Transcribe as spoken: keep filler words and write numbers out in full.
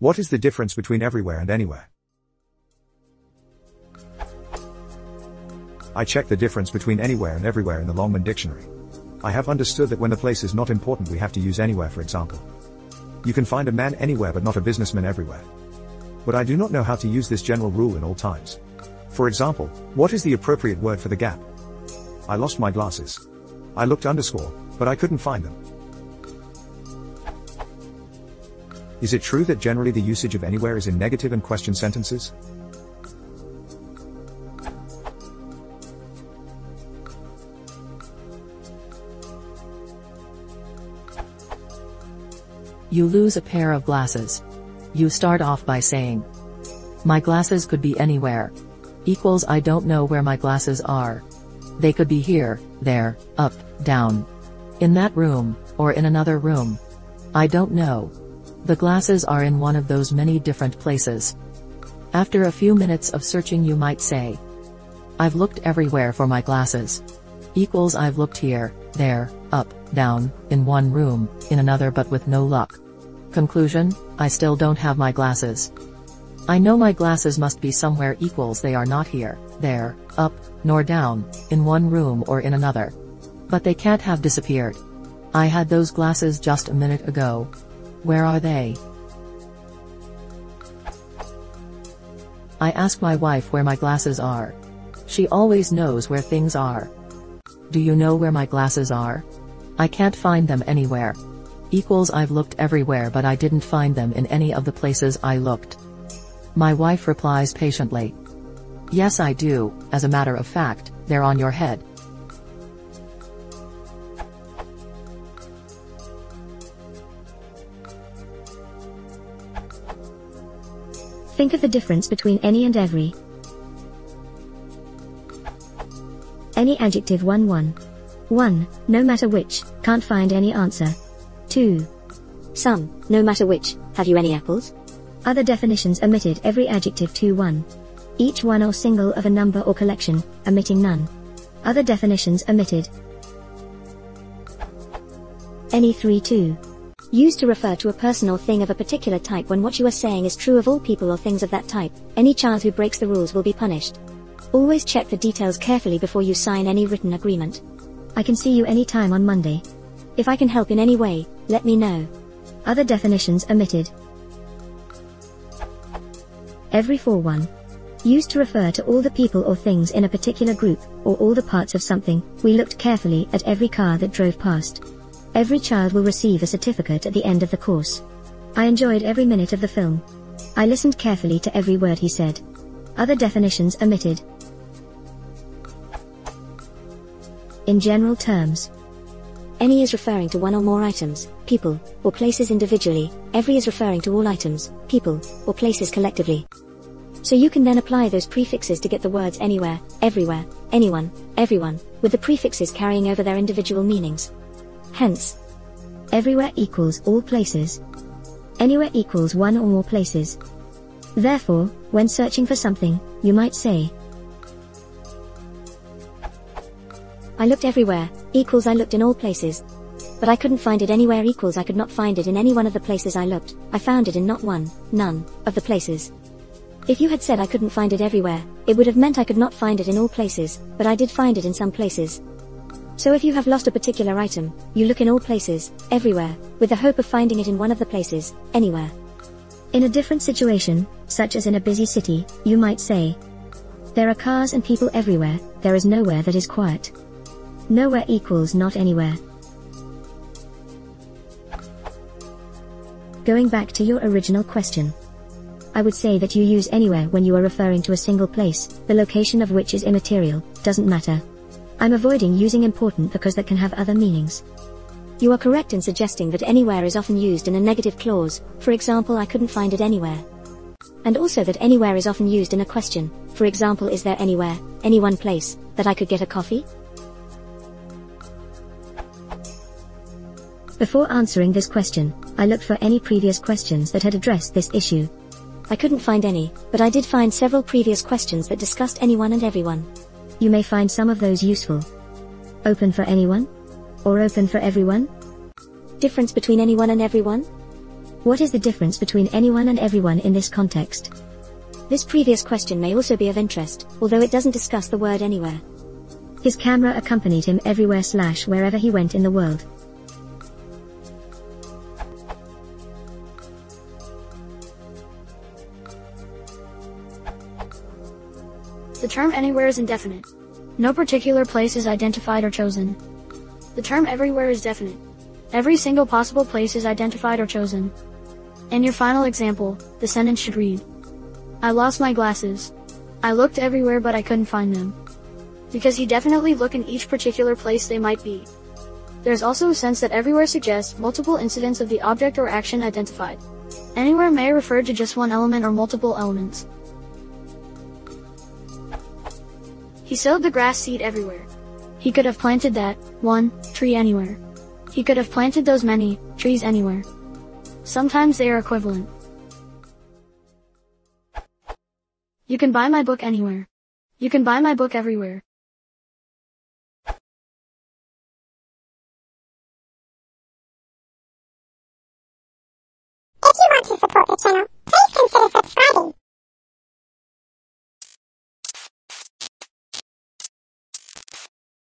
What is the difference between everywhere and anywhere? I check the difference between anywhere and everywhere in the Longman Dictionary. I have understood that when the place is not important, we have to use anywhere, for example. You can find a man anywhere but not a businessman everywhere. But I do not know how to use this general rule in all times. For example, what is the appropriate word for the gap? I lost my glasses. I looked underscore, but I couldn't find them. Is it true that generally the usage of anywhere is in negative and question sentences? You lose a pair of glasses. You start off by saying, my glasses could be anywhere, equals I don't know where my glasses are. They could be here, there, up, down, in that room, or in another room. I don't know. The glasses are in one of those many different places. After a few minutes of searching, you might say, I've looked everywhere for my glasses, equals I've looked here, there, up, down, in one room, in another, but with no luck. Conclusion, I still don't have my glasses. I know my glasses must be somewhere, equals they are not here, there, up, nor down, in one room or in another. But they can't have disappeared. I had those glasses just a minute ago. Where are they? I ask my wife where my glasses are. She always knows where things are. Do you know where my glasses are? I can't find them anywhere. Equals I've looked everywhere, but I didn't find them in any of the places I looked. My wife replies patiently, yes I do, as a matter of fact, they're on your head. Think of the difference between any and every. Any adjective one one. one. No matter which, can't find any answer. two. Some, no matter which, have you any apples? Other definitions omitted every adjective two one. Each one or single of a number or collection, omitting none. Other definitions omitted. Any three two. Used to refer to a person or thing of a particular type when what you are saying is true of all people or things of that type. Any child who breaks the rules will be punished. Always check the details carefully before you sign any written agreement. I can see you any time on Monday. If I can help in any way, let me know. Other definitions omitted. Every four one. Used to refer to all the people or things in a particular group, or all the parts of something. We looked carefully at every car that drove past. Every child will receive a certificate at the end of the course. I enjoyed every minute of the film. I listened carefully to every word he said. Other definitions omitted. In general terms, any is referring to one or more items, people, or places individually. Every is referring to all items, people, or places collectively. So you can then apply those prefixes to get the words anywhere, everywhere, anyone, everyone, with the prefixes carrying over their individual meanings. Hence, everywhere equals all places. Anywhere equals one or more places. Therefore, when searching for something, you might say, I looked everywhere, equals I looked in all places. But I couldn't find it anywhere, equals I could not find it in any one of the places I looked. I found it in not one, none, of the places. If you had said I couldn't find it everywhere, it would have meant I could not find it in all places, but I did find it in some places. So if you have lost a particular item, you look in all places, everywhere, with the hope of finding it in one of the places, anywhere. In a different situation, such as in a busy city, you might say, there are cars and people everywhere, there is nowhere that is quiet. Nowhere equals not anywhere. Going back to your original question, I would say that you use anywhere when you are referring to a single place, the location of which is immaterial, doesn't matter. I'm avoiding using important because that can have other meanings. You are correct in suggesting that anywhere is often used in a negative clause, for example I couldn't find it anywhere. And also that anywhere is often used in a question, for example is there anywhere, any one place, that I could get a coffee? Before answering this question, I looked for any previous questions that had addressed this issue. I couldn't find any, but I did find several previous questions that discussed anyone and everyone. You may find some of those useful. Open for anyone? Or open for everyone? Difference between anyone and everyone? What is the difference between anyone and everyone in this context? This previous question may also be of interest, although it doesn't discuss the word anywhere. His camera accompanied him everywhere slash wherever he went in the world. The term anywhere is indefinite. No particular place is identified or chosen. The term everywhere is definite. Every single possible place is identified or chosen. In your final example, the sentence should read, I lost my glasses. I looked everywhere but I couldn't find them. Because you definitely look in each particular place they might be. There's also a sense that everywhere suggests multiple incidents of the object or action identified. Anywhere may refer to just one element or multiple elements. He sowed the grass seed everywhere. He could have planted that one tree anywhere. He could have planted those many trees anywhere. Sometimes they are equivalent. You can buy my book anywhere. You can buy my book everywhere. If you want to support the channel, please consider subscribing.